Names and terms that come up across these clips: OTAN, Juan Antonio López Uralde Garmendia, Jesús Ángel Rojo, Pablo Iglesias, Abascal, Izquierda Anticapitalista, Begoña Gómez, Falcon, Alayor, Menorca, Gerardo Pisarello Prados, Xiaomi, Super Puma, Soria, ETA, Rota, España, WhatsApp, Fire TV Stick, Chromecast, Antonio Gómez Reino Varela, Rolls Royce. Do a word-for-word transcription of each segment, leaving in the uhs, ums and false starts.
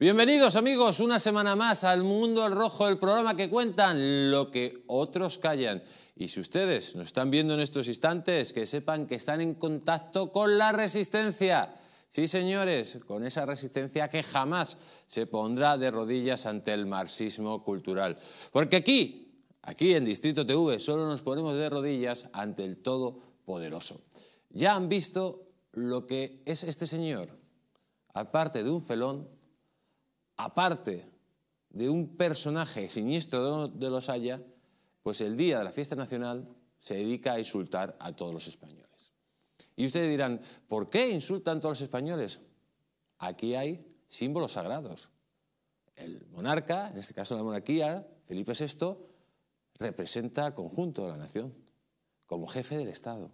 Bienvenidos amigos, una semana más al Mundo al Rojo, el programa que cuentan lo que otros callan. Y si ustedes nos están viendo en estos instantes, que sepan que están en contacto con la resistencia. Sí, señores, con esa resistencia que jamás se pondrá de rodillas ante el marxismo cultural. Porque aquí, aquí en Distrito T V, solo nos ponemos de rodillas ante el Todopoderoso. Ya han visto lo que es este señor. Aparte de un felón, aparte de un personaje siniestro de los haya, pues el día de la fiesta nacional se dedica a insultar a todos los españoles. Y ustedes dirán, ¿por qué insultan todos los españoles? Aquí hay símbolos sagrados. El monarca, en este caso la monarquía, Felipe sexto, representa al conjunto de la nación, como jefe del Estado.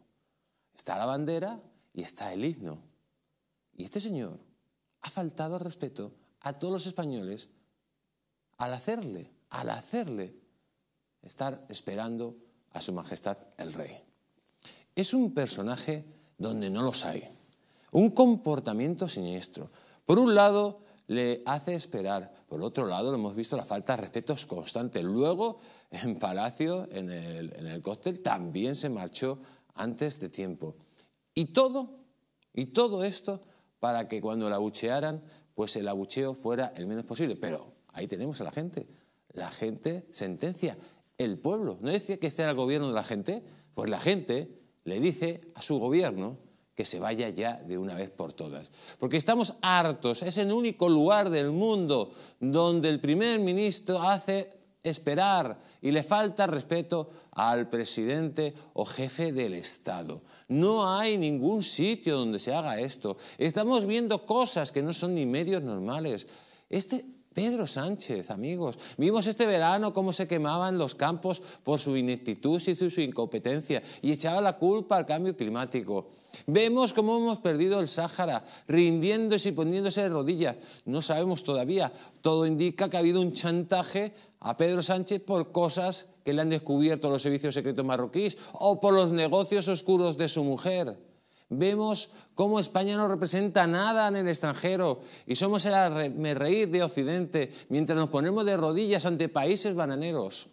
Está la bandera y está el himno. Y este señor ha faltado al respeto a todos los españoles al hacerle, al hacerle estar esperando a su majestad el rey. Es un personaje donde no los hay. Un comportamiento siniestro. Por un lado le hace esperar, por otro lado lo hemos visto, la falta de respeto es constante. Luego en Palacio, en el, en el cóctel, también se marchó antes de tiempo. Y todo, y todo esto para que cuando la abuchearan, pues el abucheo fuera el menos posible. Pero ahí tenemos a la gente. La gente sentencia. El pueblo. ¿No decía que este era el gobierno de la gente? Pues la gente le dice a su gobierno que se vaya ya de una vez por todas. Porque estamos hartos. Es el único lugar del mundo donde el primer ministro hace esperar y le falta respeto al presidente o jefe del Estado. No hay ningún sitio donde se haga esto. Estamos viendo cosas que no son ni medios normales. Este Pedro Sánchez, amigos, vimos este verano cómo se quemaban los campos por su ineptitud y su incompetencia y echaba la culpa al cambio climático. Vemos cómo hemos perdido el Sáhara, rindiéndose y poniéndose de rodillas. No sabemos todavía. Todo indica que ha habido un chantaje a Pedro Sánchez por cosas que le han descubierto los servicios secretos marroquíes o por los negocios oscuros de su mujer. Vemos cómo España no representa nada en el extranjero y somos el arremereír de Occidente mientras nos ponemos de rodillas ante países bananeros.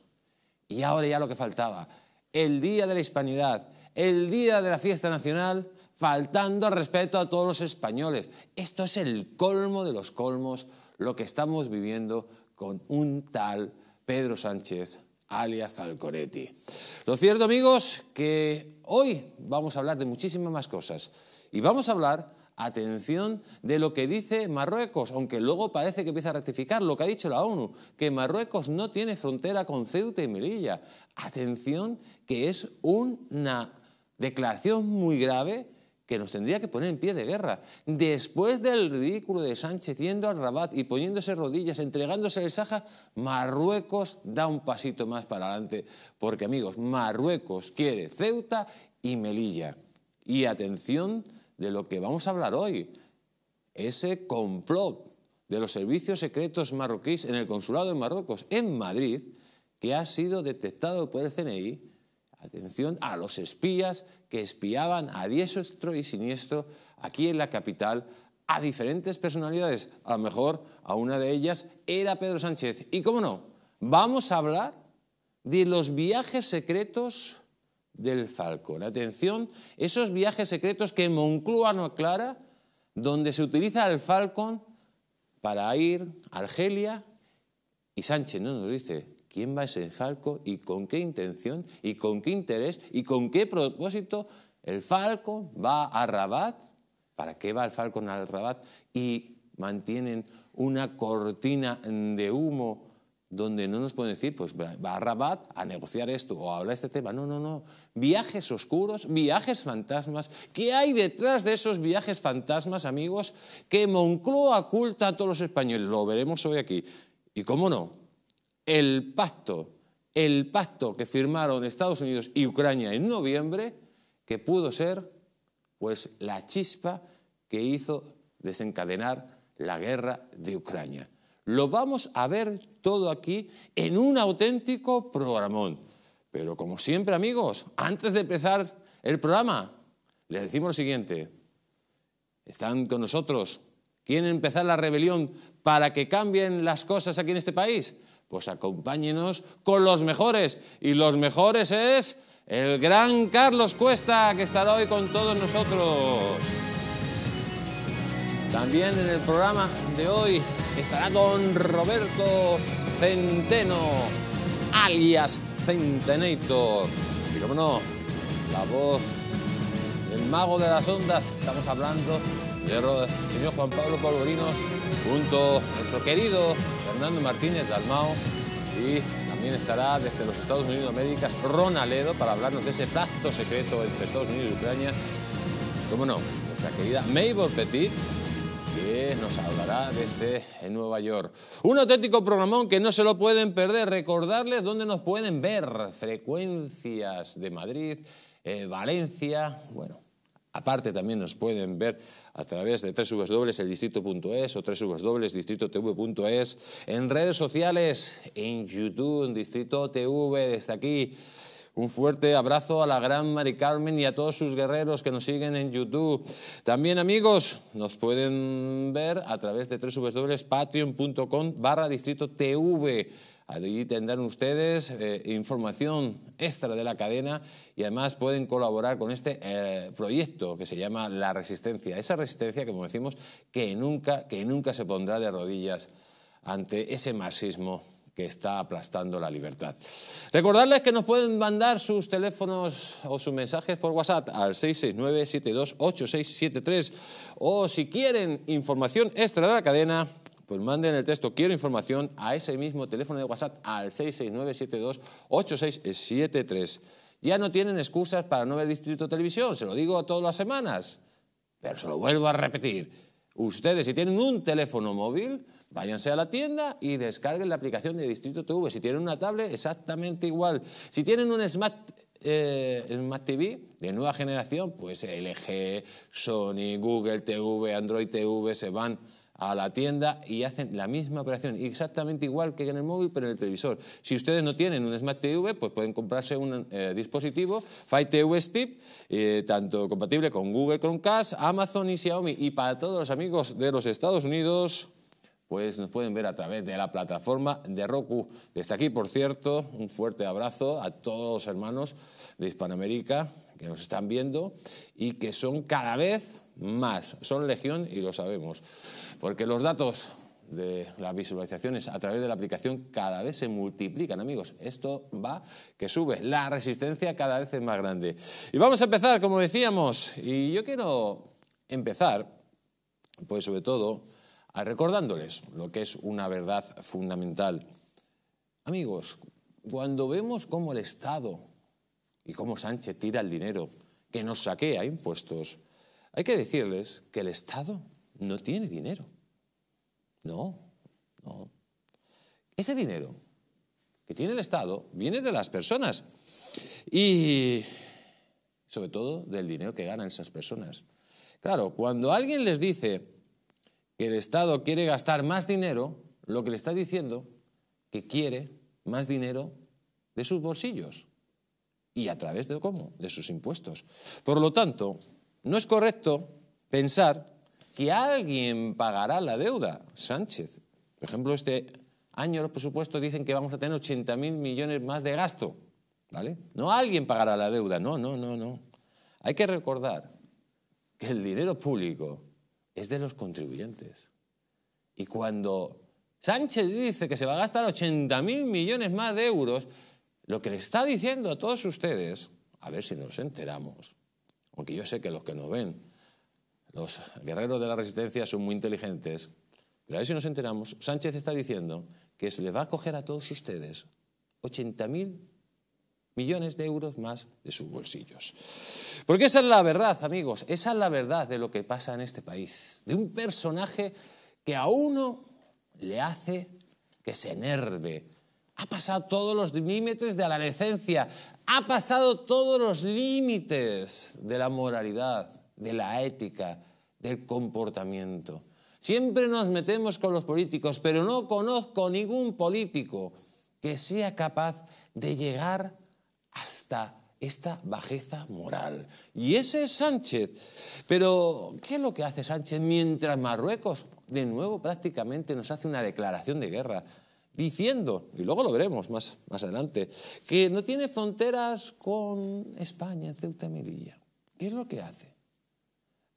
Y ahora ya lo que faltaba, el Día de la Hispanidad, el Día de la Fiesta Nacional, faltando al respeto a todos los españoles. Esto es el colmo de los colmos, lo que estamos viviendo con un tal Pedro Sánchez, alias Alcoretti. Lo cierto, amigos, que hoy vamos a hablar de muchísimas más cosas. Y vamos a hablar, atención, de lo que dice Marruecos, aunque luego parece que empieza a rectificar lo que ha dicho la ONU, que Marruecos no tiene frontera con Ceuta y Melilla. Atención, que es una declaración muy grave que nos tendría que poner en pie de guerra. Después del ridículo de Sánchez yendo al Rabat y poniéndose rodillas, entregándose el Sáhara, Marruecos da un pasito más para adelante. Porque, amigos, Marruecos quiere Ceuta y Melilla. Y atención de lo que vamos a hablar hoy. Ese complot de los servicios secretos marroquíes en el consulado de Marruecos, en Madrid, que ha sido detectado por el C N I, atención a los espías que espiaban a diestro y siniestro aquí en la capital a diferentes personalidades. A lo mejor a una de ellas era Pedro Sánchez. Y cómo no, vamos a hablar de los viajes secretos del Falcon. Atención, esos viajes secretos que Moncloa no aclara, donde se utiliza el Falcon para ir a Argelia y Sánchez no nos dice quién va ese Falcon y con qué intención y con qué interés y con qué propósito el Falcon va a Rabat. ¿Para qué va el Falcon al Rabat? Y mantienen una cortina de humo donde no nos pueden decir, pues va a Rabat a negociar esto o a hablar este tema. No, no, no. Viajes oscuros, viajes fantasmas. ¿Qué hay detrás de esos viajes fantasmas, amigos, que Moncloa oculta a todos los españoles? Lo veremos hoy aquí. Y cómo no, El pacto, el pacto que firmaron Estados Unidos y Ucrania en noviembre, que pudo ser pues la chispa que hizo desencadenar la guerra de Ucrania. Lo vamos a ver todo aquí en un auténtico programón. Pero como siempre, amigos, antes de empezar el programa, les decimos lo siguiente. Están con nosotros ¿Quieren empezar la rebelión para que cambien las cosas aquí en este país? Pues acompáñenos con los mejores. Y los mejores es el gran Carlos Cuesta, que estará hoy con todos nosotros. También en el programa de hoy estará con Roberto Centeno, alias Centenator. Y como no, la voz del mago de las ondas. Estamos hablando del señor Juan Pablo Polvorinos, junto a nuestro querido Fernando Martínez Dalmao. Y también estará desde los Estados Unidos de América Ronaledo para hablarnos de ese pacto secreto entre Estados Unidos y Ucrania. Como no, nuestra querida Mabel Petit, que nos hablará desde Nueva York. Un auténtico programón que no se lo pueden perder. Recordarles dónde nos pueden ver. Frecuencias de Madrid, eh, Valencia, bueno. Aparte también nos pueden ver a través de tres doble u doble u doble u punto el distrito punto es o tres doble u doble u doble u punto distrito t v punto es, en redes sociales, en YouTube, en Distrito T V, desde aquí. Un fuerte abrazo a la gran Mari Carmen y a todos sus guerreros que nos siguen en YouTube. También, amigos, nos pueden ver a través de tres doble u doble u doble u punto patreon punto com barra distrito t v. Allí tendrán ustedes eh, información extra de la cadena y además pueden colaborar con este eh, proyecto que se llama La Resistencia. Esa resistencia que, como decimos, que nunca, que nunca se pondrá de rodillas ante ese marxismo que está aplastando la libertad. Recordarles que nos pueden mandar sus teléfonos o sus mensajes por WhatsApp al seis seis nueve, siete dos ocho, seis siete tres o si quieren información extra de la cadena, pues manden el texto "quiero información" a ese mismo teléfono de WhatsApp al seis seis nueve, siete dos ocho, seis siete tres. Ya no tienen excusas para no ver Distrito Televisión, se lo digo todas las semanas, pero se lo vuelvo a repetir. Ustedes, si tienen un teléfono móvil, váyanse a la tienda y descarguen la aplicación de Distrito T V. Si tienen una tablet, exactamente igual. Si tienen un Smart, eh, Smart T V de nueva generación, pues L G, Sony, Google T V, Android T V, se van a la tienda y hacen la misma operación, exactamente igual que en el móvil, pero en el televisor. Si ustedes no tienen un Smart T V, pues pueden comprarse un eh, dispositivo Fire T V Stick, eh, tanto compatible con Google Chromecast, Amazon y Xiaomi. Y para todos los amigos de los Estados Unidos, pues nos pueden ver a través de la plataforma de Roku. Desde aquí, por cierto, un fuerte abrazo a todos los hermanos de Hispanoamérica que nos están viendo y que son cada vez más. Son legión y lo sabemos, porque los datos de las visualizaciones a través de la aplicación cada vez se multiplican, amigos. Esto va que sube. La resistencia cada vez es más grande. Y vamos a empezar, como decíamos, y yo quiero empezar, pues sobre todo, recordándoles lo que es una verdad fundamental. Amigos, cuando vemos cómo el Estado y cómo Sánchez tira el dinero que nos saquea impuestos, hay que decirles que el Estado no tiene dinero. No, no. Ese dinero que tiene el Estado viene de las personas y sobre todo del dinero que ganan esas personas. Claro, cuando alguien les dice que el Estado quiere gastar más dinero, lo que le está diciendo que quiere más dinero de sus bolsillos. ¿Y a través de cómo? De sus impuestos. Por lo tanto, no es correcto pensar que alguien pagará la deuda. Sánchez, por ejemplo, este año los presupuestos dicen que vamos a tener ochenta mil millones más de gasto, ¿vale? No alguien pagará la deuda, no, no, no, no. Hay que recordar que el dinero público es de los contribuyentes. Y cuando Sánchez dice que se va a gastar ochenta mil millones más de euros, lo que le está diciendo a todos ustedes, a ver si nos enteramos, aunque yo sé que los que nos ven, los guerreros de la resistencia, son muy inteligentes, pero a ver si nos enteramos, Sánchez está diciendo que se le va a coger a todos ustedes ochenta mil millones de euros más de sus bolsillos. Porque esa es la verdad, amigos, esa es la verdad de lo que pasa en este país, de un personaje que a uno le hace que se enerve. Ha pasado todos los límites de la decencia, ha pasado todos los límites de la moralidad, de la ética, del comportamiento. Siempre nos metemos con los políticos, pero no conozco ningún político que sea capaz de llegar hasta esta bajeza moral. Y ese es Sánchez. Pero, ¿qué es lo que hace Sánchez mientras Marruecos, de nuevo, prácticamente nos hace una declaración de guerra? Diciendo, y luego lo veremos más, más adelante, que no tiene fronteras con España, en Ceuta y Melilla. ¿Qué es lo que hace?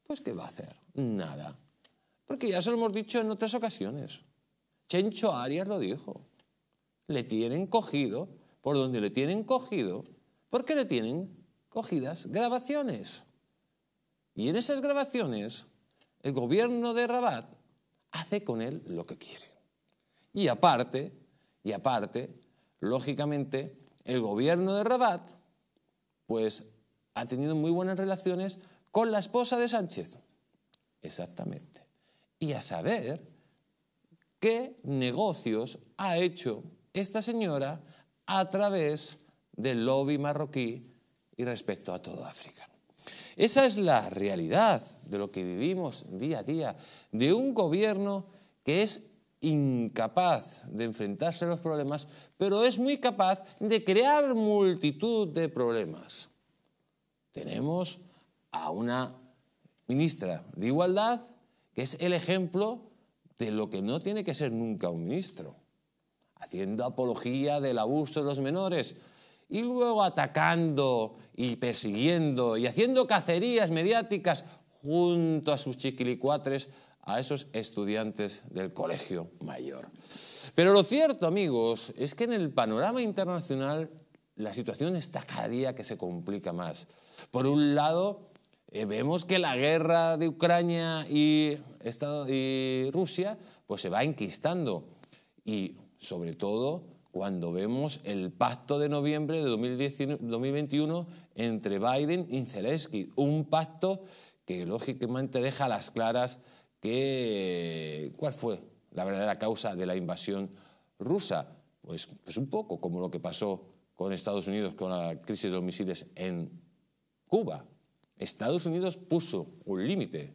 Pues, ¿qué va a hacer? Nada. Porque ya se lo hemos dicho en otras ocasiones. Chencho Arias lo dijo. Le tienen cogido, por donde le tienen cogido, porque le tienen cogidas grabaciones. Y en esas grabaciones, el gobierno de Rabat hace con él lo que quiere. Y aparte, y aparte, lógicamente, el gobierno de Rabat, pues, ha tenido muy buenas relaciones con la esposa de Sánchez. Exactamente. Y a saber qué negocios ha hecho esta señora a través del lobby marroquí y respecto a toda África. Esa es la realidad de lo que vivimos día a día, de un gobierno que es incapaz de enfrentarse a los problemas, pero es muy capaz de crear multitud de problemas. Tenemos a una ministra de Igualdad que es el ejemplo de lo que no tiene que ser nunca un ministro, haciendo apología del abuso de los menores y luego atacando y persiguiendo y haciendo cacerías mediáticas junto a sus chiquilicuatres, a esos estudiantes del colegio mayor. Pero lo cierto, amigos, es que en el panorama internacional la situación está cada día que se complica más. Por un lado, eh, vemos que la guerra de Ucrania y, Estado, y Rusia pues se va enquistando, y sobre todo cuando vemos el pacto de noviembre de dos mil veintiuno entre Biden y Zelensky, un pacto que lógicamente deja a las claras que, ¿cuál fue la verdadera causa de la invasión rusa? Pues, pues un poco como lo que pasó con Estados Unidos con la crisis de los misiles en Cuba. Estados Unidos puso un límite,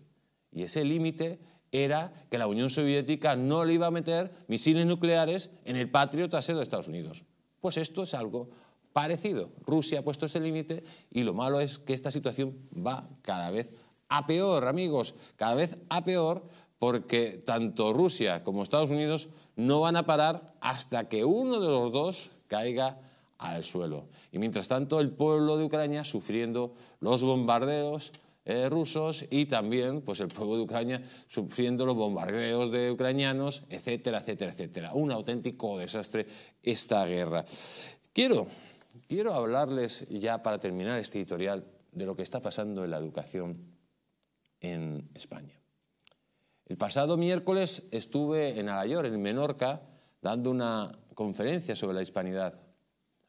y ese límite era que la Unión Soviética no le iba a meter misiles nucleares en el patio trasero de Estados Unidos. Pues esto es algo parecido. Rusia ha puesto ese límite, y lo malo es que esta situación va cada vez a peor, amigos, cada vez a peor, porque tanto Rusia como Estados Unidos no van a parar hasta que uno de los dos caiga al suelo. Y mientras tanto, el pueblo de Ucrania sufriendo los bombardeos eh, rusos, y también pues el pueblo de Ucrania sufriendo los bombardeos de ucranianos, etcétera, etcétera, etcétera. Un auténtico desastre esta guerra. Quiero, quiero hablarles ya, para terminar este editorial, de lo que está pasando en la educación en España. El pasado miércoles estuve en Alayor, en Menorca, dando una conferencia sobre la hispanidad.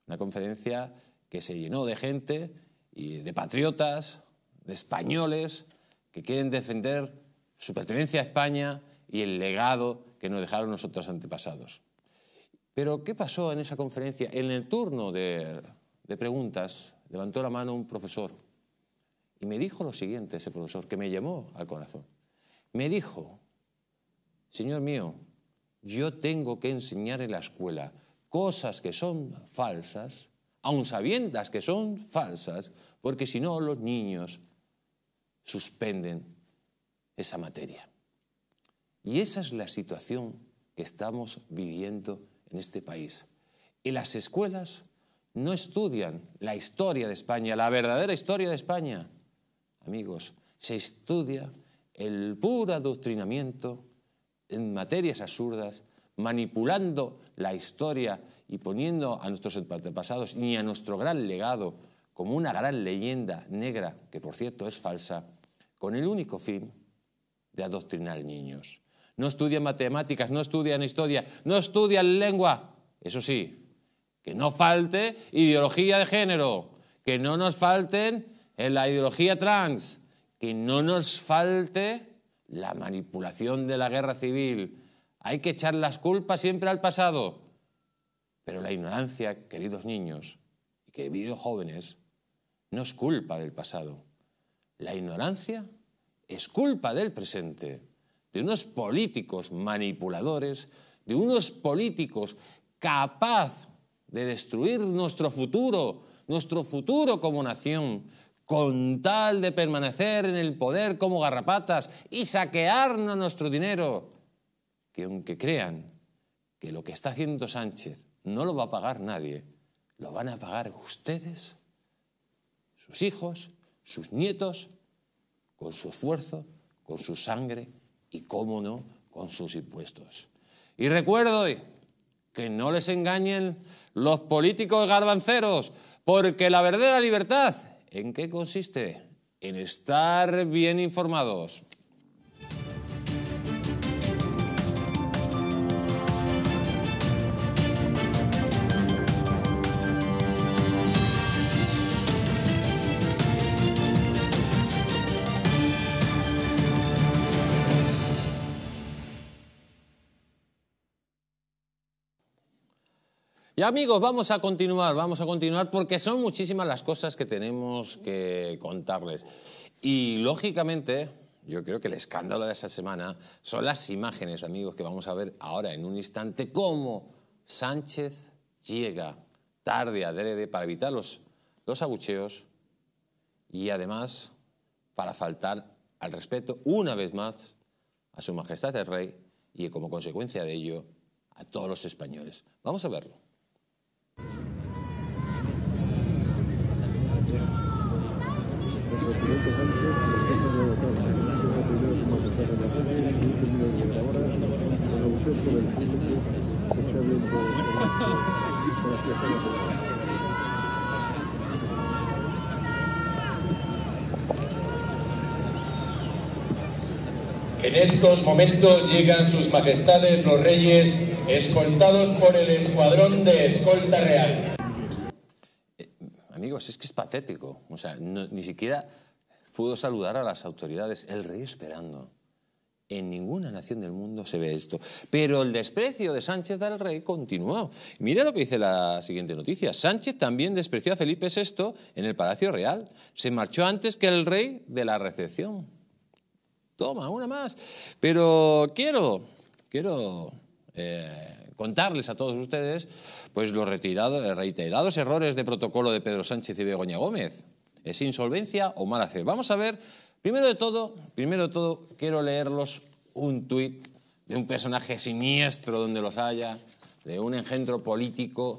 Una conferencia que se llenó de gente, y de patriotas, de españoles, que quieren defender su pertenencia a España y el legado que nos dejaron nuestros antepasados. Pero, ¿qué pasó en esa conferencia? En el turno de, de preguntas levantó la mano un profesor. Y me dijo lo siguiente, ese profesor, que me llamó al corazón. Me dijo, señor mío, yo tengo que enseñar en la escuela cosas que son falsas, aun sabiendas que son falsas, porque si no los niños suspenden esa materia. Y esa es la situación que estamos viviendo en este país. En las escuelas no estudian la historia de España, la verdadera historia de España. Amigos, se estudia el puro adoctrinamiento en materias absurdas, manipulando la historia y poniendo a nuestros antepasados y a nuestro gran legado como una gran leyenda negra, que por cierto es falsa, con el único fin de adoctrinar niños. No estudian matemáticas, no estudian historia, no estudian lengua. Eso sí, que no falte ideología de género, que no nos falten en la ideología trans, que no nos falte la manipulación de la guerra civil. Hay que echar las culpas siempre al pasado. Pero la ignorancia, queridos niños y queridos jóvenes, no es culpa del pasado. La ignorancia es culpa del presente, de unos políticos manipuladores, de unos políticos capaces de destruir nuestro futuro, nuestro futuro como nación, con tal de permanecer en el poder como garrapatas y saquearnos nuestro dinero, que aunque crean que lo que está haciendo Sánchez no lo va a pagar nadie, lo van a pagar ustedes, sus hijos, sus nietos, con su esfuerzo, con su sangre y, cómo no, con sus impuestos. Y recuerdo hoy que no les engañen los políticos garbanceros, porque la verdadera libertad, ¿en qué consiste? En estar bien informados. Y amigos, vamos a continuar, vamos a continuar porque son muchísimas las cosas que tenemos que contarles. Y lógicamente, yo creo que el escándalo de esa semana son las imágenes, amigos, que vamos a ver ahora en un instante, cómo Sánchez llega tarde a adrede para evitar los, los abucheos y además para faltar al respeto una vez más a su majestad el rey y como consecuencia de ello a todos los españoles. Vamos a verlo. En estos momentos llegan sus majestades los reyes, escoltados por el escuadrón de escolta real. Eh, amigos, es que es patético. O sea, no, ni siquiera pudo saludar a las autoridades. El rey esperando. En ninguna nación del mundo se ve esto. Pero el desprecio de Sánchez al rey continuó. Mira lo que dice la siguiente noticia. Sánchez también despreció a Felipe sexto en el Palacio Real. Se marchó antes que el rey de la recepción. Toma, una más. Pero quiero... Quiero... Eh, contarles a todos ustedes pues los retirados, reiterados errores de protocolo de Pedro Sánchez y Begoña Gómez. ¿Es insolvencia o mala fe? Vamos a ver, primero de todo, primero de todo quiero leerlos un tuit de un personaje siniestro donde los haya, de un engendro político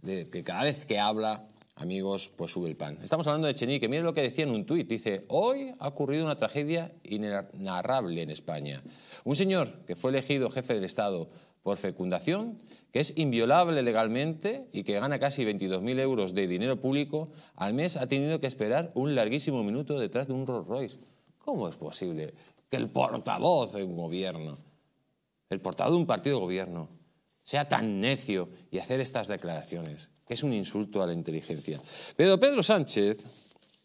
de, que cada vez que habla, amigos, pues sube el pan. Estamos hablando de Echenique. Miren lo que decía en un tuit. Dice, hoy ha ocurrido una tragedia inenarrable en España. Un señor que fue elegido jefe del Estado por fecundación, que es inviolable legalmente y que gana casi veintidós mil euros de dinero público, al mes ha tenido que esperar un larguísimo minuto detrás de un Rolls Royce. ¿Cómo es posible que el portavoz de un gobierno, el portavoz de un partido de gobierno, sea tan necio y hacer estas declaraciones? Es un insulto a la inteligencia. Pero Pedro Sánchez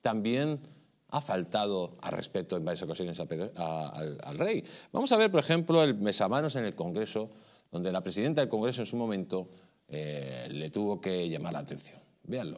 también ha faltado al respeto en varias ocasiones a Pedro, a, al, al rey. Vamos a ver, por ejemplo, el besamanos en el Congreso, donde la presidenta del Congreso en su momento eh, le tuvo que llamar la atención. Véanlo.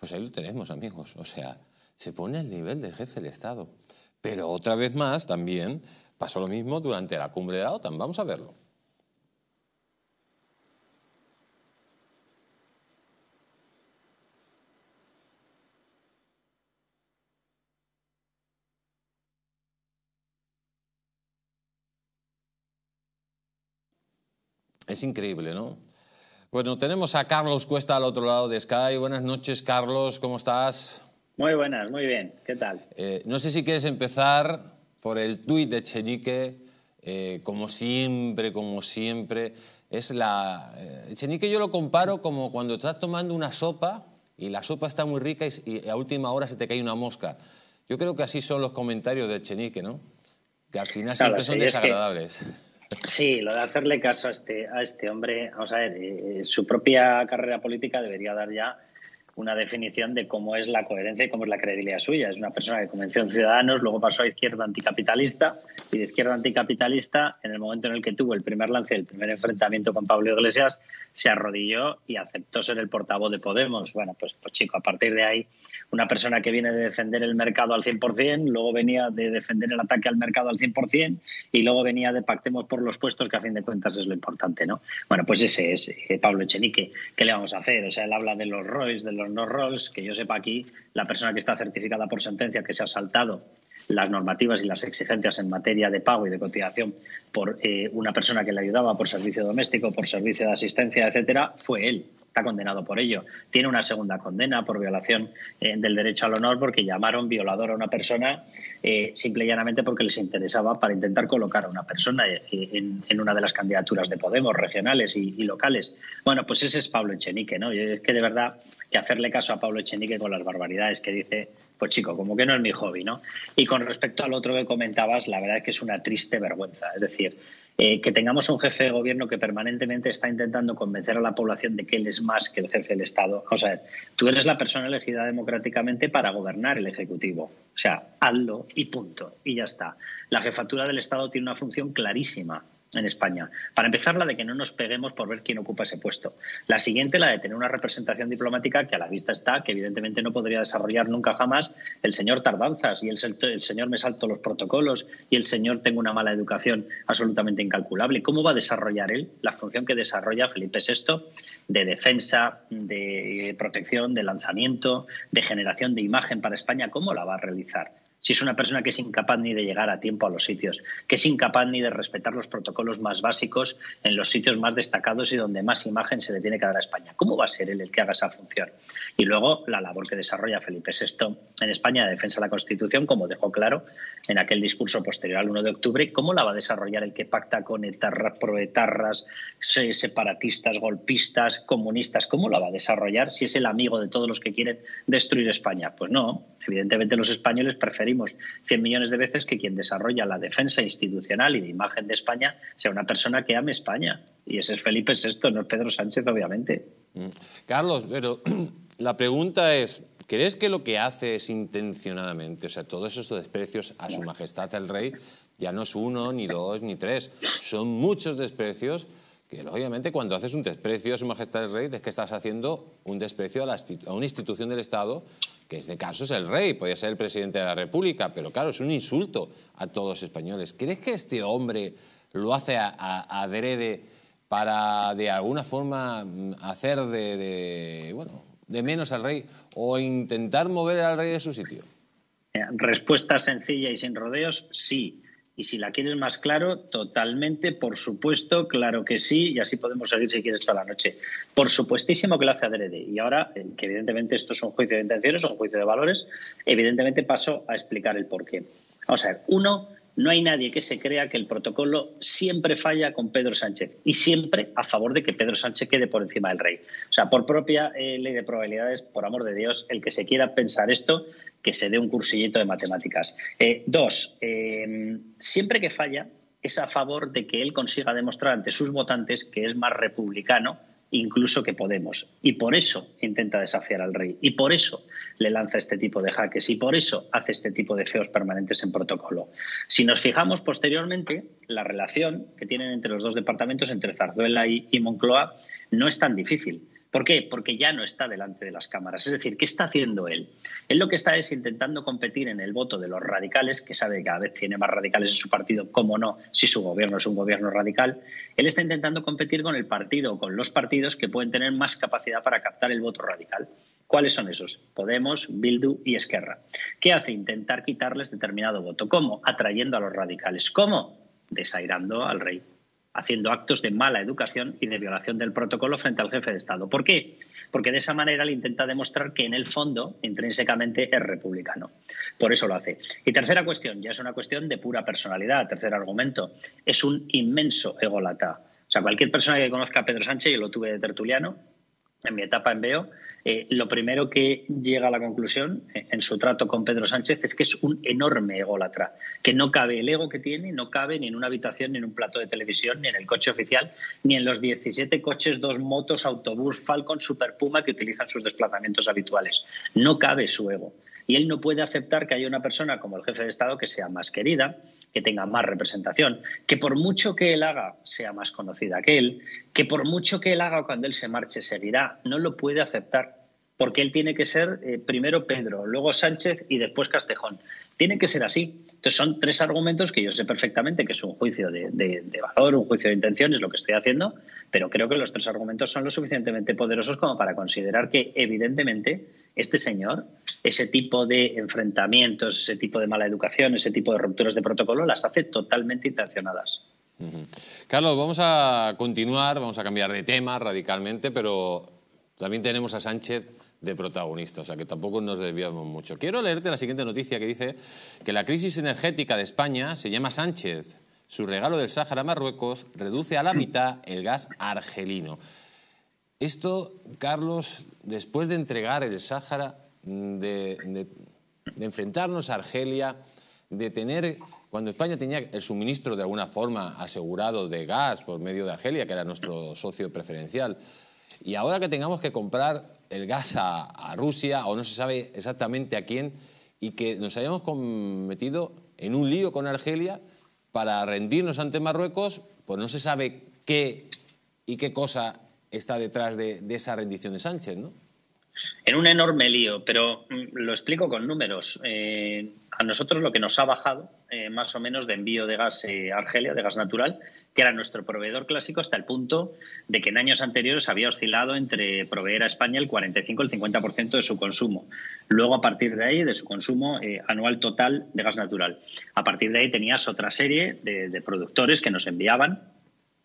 Pues ahí lo tenemos, amigos. O sea, se pone al nivel del jefe del Estado. Pero otra vez más también pasó lo mismo durante la cumbre de la OTAN. Vamos a verlo. Es increíble, ¿no? Bueno, tenemos a Carlos Cuesta al otro lado de Sky. Buenas noches, Carlos, ¿cómo estás? Muy buenas, muy bien, ¿qué tal? Eh, no sé si quieres empezar por el tuit de Echenique, eh, como siempre, como siempre. Es la eh, Echenique yo lo comparo como cuando estás tomando una sopa y la sopa está muy rica y, y a última hora se te cae una mosca. Yo creo que así son los comentarios de Echenique, ¿no? que al final claro, siempre son desagradables. Que, sí, lo de hacerle caso a este, a este hombre, vamos a ver, eh, su propia carrera política debería dar ya una definición de cómo es la coherencia y cómo es la credibilidad suya. Es una persona que comenzó en Ciudadanos, luego pasó a Izquierda Anticapitalista, y de Izquierda Anticapitalista, en el momento en el que tuvo el primer lance, el primer enfrentamiento con Pablo Iglesias, se arrodilló y aceptó ser el portavoz de Podemos. Bueno, pues, pues chico, a partir de ahí, una persona que viene de defender el mercado al cien por cien, luego venía de defender el ataque al mercado al cien por cien y luego venía de pactemos por los puestos, que a fin de cuentas es lo importante, ¿no? Bueno, pues ese es Pablo Echenique. ¿Qué le vamos a hacer? O sea, él habla de los Rolls, de los no Rolls, que yo sepa aquí, la persona que está certificada por sentencia que se ha saltado las normativas y las exigencias en materia de pago y de cotización por eh, una persona que le ayudaba por servicio doméstico, por servicio de asistencia, etcétera, fue él. Está condenado por ello. Tiene una segunda condena por violación eh, del derecho al honor porque llamaron violador a una persona eh, simple y llanamente porque les interesaba para intentar colocar a una persona eh, en, en una de las candidaturas de Podemos, regionales y, y locales. Bueno, pues ese es Pablo Echenique, ¿no? Es que de verdad que hacerle caso a Pablo Echenique con las barbaridades que dice, pues chico, como que no es mi hobby, ¿no? Y con respecto al otro que comentabas, la verdad es que es una triste vergüenza. Es decir, eh, que tengamos un jefe de gobierno que permanentemente está intentando convencer a la población de que él es más que el jefe del Estado. O sea, tú eres la persona elegida democráticamente para gobernar el Ejecutivo. O sea, hazlo y punto. Y ya está. La jefatura del Estado tiene una función clarísima en España. Para empezar, la de que no nos peguemos por ver quién ocupa ese puesto. La siguiente, la de tener una representación diplomática que a la vista está, que evidentemente no podría desarrollar nunca jamás el señor Tardanzas y el, el señor me salto los protocolos y el señor tengo una mala educación absolutamente incalculable. ¿Cómo va a desarrollar él la función que desarrolla Felipe sexto de defensa, de protección, de lanzamiento, de generación de imagen para España? ¿Cómo la va a realizar? Si es una persona que es incapaz ni de llegar a tiempo a los sitios, que es incapaz ni de respetar los protocolos más básicos en los sitios más destacados y donde más imagen se le tiene que dar a España. ¿Cómo va a ser él el que haga esa función? Y luego la labor que desarrolla Felipe sexto en España de defensa de la Constitución, como dejó claro en aquel discurso posterior al uno de octubre, ¿cómo la va a desarrollar el que pacta con etarras, proetarras, separatistas, golpistas, comunistas? ¿Cómo la va a desarrollar si es el amigo de todos los que quieren destruir España? Pues no, evidentemente los españoles preferimos cien millones de veces que quien desarrolla la defensa institucional y de imagen de España sea una persona que ame España. Y ese es Felipe sexto, no es Pedro Sánchez, obviamente. Carlos, pero la pregunta es, ¿crees que lo que hace es intencionadamente? O sea, todos esos desprecios a Su Majestad el Rey ya no es uno, ni dos, ni tres. Son muchos desprecios que, lógicamente, cuando haces un desprecio a Su Majestad el Rey es que estás haciendo un desprecio a, la, a una institución del Estado que en este caso es el rey, podría ser el presidente de la República, pero claro, es un insulto a todos los españoles. ¿Crees que este hombre lo hace a, a, a adrede para de alguna forma hacer de, de, bueno, de menos al rey o intentar mover al rey de su sitio? Respuesta sencilla y sin rodeos, sí. Y si la quieres más claro, totalmente, por supuesto, claro que sí, y así podemos seguir si quieres toda la noche. Por supuestísimo que lo hace adrede. Y ahora, que evidentemente esto es un juicio de intenciones, un juicio de valores, evidentemente paso a explicar el porqué. Vamos a ver, uno, no hay nadie que se crea que el protocolo siempre falla con Pedro Sánchez y siempre a favor de que Pedro Sánchez quede por encima del rey. O sea, por propia eh, ley de probabilidades, por amor de Dios, el que se quiera pensar esto, que se dé un cursillito de matemáticas. Eh, dos, eh, siempre que falla es a favor de que él consiga demostrar ante sus votantes que es más republicano incluso que Podemos. Y por eso intenta desafiar al rey. Y por eso le lanza este tipo de jaques. Y por eso hace este tipo de feos permanentes en protocolo. Si nos fijamos posteriormente, la relación que tienen entre los dos departamentos, entre Zarzuela y, y Moncloa, no es tan difícil. ¿Por qué? Porque ya no está delante de las cámaras. Es decir, ¿qué está haciendo él? Él lo que está es intentando competir en el voto de los radicales, que sabe que cada vez tiene más radicales en su partido, cómo no, si su gobierno es un gobierno radical. Él está intentando competir con el partido o con los partidos que pueden tener más capacidad para captar el voto radical. ¿Cuáles son esos? Podemos, Bildu y Esquerra. ¿Qué hace? Intentar quitarles determinado voto. ¿Cómo? Atrayendo a los radicales. ¿Cómo? Desairando al rey, haciendo actos de mala educación y de violación del protocolo frente al jefe de Estado. ¿Por qué? Porque de esa manera le intenta demostrar que en el fondo, intrínsecamente, es republicano. Por eso lo hace. Y tercera cuestión, ya es una cuestión de pura personalidad, tercer argumento, es un inmenso ególata. O sea, cualquier persona que conozca a Pedro Sánchez, yo lo tuve de tertuliano en mi etapa en Veo, Eh, lo primero que llega a la conclusión eh, en su trato con Pedro Sánchez es que es un enorme ególatra, que no cabe el ego que tiene, no cabe ni en una habitación, ni en un plato de televisión, ni en el coche oficial, ni en los diecisiete coches, dos motos, autobús, Falcon, Super Puma que utilizan sus desplazamientos habituales. No cabe su ego. Y él no puede aceptar que haya una persona como el jefe de Estado que sea más querida, que tenga más representación, que por mucho que él haga sea más conocida que él, que por mucho que él haga cuando él se marche seguirá. No lo puede aceptar porque él tiene que ser eh, primero Pedro, luego Sánchez y después Castejón. Tiene que ser así. Entonces son tres argumentos que yo sé perfectamente que es un juicio de, de, de valor, un juicio de intenciones, lo que estoy haciendo, pero creo que los tres argumentos son lo suficientemente poderosos como para considerar que evidentemente este señor, ese tipo de enfrentamientos, ese tipo de mala educación, ese tipo de rupturas de protocolo, las hace totalmente intencionadas. Uh-huh. Carlos, vamos a continuar, vamos a cambiar de tema radicalmente, pero también tenemos a Sánchez de protagonista, o sea que tampoco nos desviamos mucho. Quiero leerte la siguiente noticia que dice que la crisis energética de España se llama Sánchez. Su regalo del Sáhara a Marruecos reduce a la mitad el gas argelino. Esto, Carlos, después de entregar el Sáhara, de, de, de enfrentarnos a Argelia, de tener, cuando España tenía el suministro de alguna forma asegurado de gas por medio de Argelia, que era nuestro socio preferencial, y ahora que tengamos que comprar el gas a, a Rusia, o no se sabe exactamente a quién, y que nos hayamos metido en un lío con Argelia para rendirnos ante Marruecos, pues no se sabe qué y qué cosa está detrás de, de esa rendición de Sánchez, ¿no? En un enorme lío, pero lo explico con números. Eh, a nosotros lo que nos ha bajado, eh, más o menos, de envío de gas eh, a Argelia, de gas natural, que era nuestro proveedor clásico, hasta el punto de que en años anteriores había oscilado entre proveer a España el cuarenta y cinco al cincuenta por ciento de su consumo. Luego, a partir de ahí, de su consumo eh, anual total de gas natural. A partir de ahí tenías otra serie de, de productores que nos enviaban.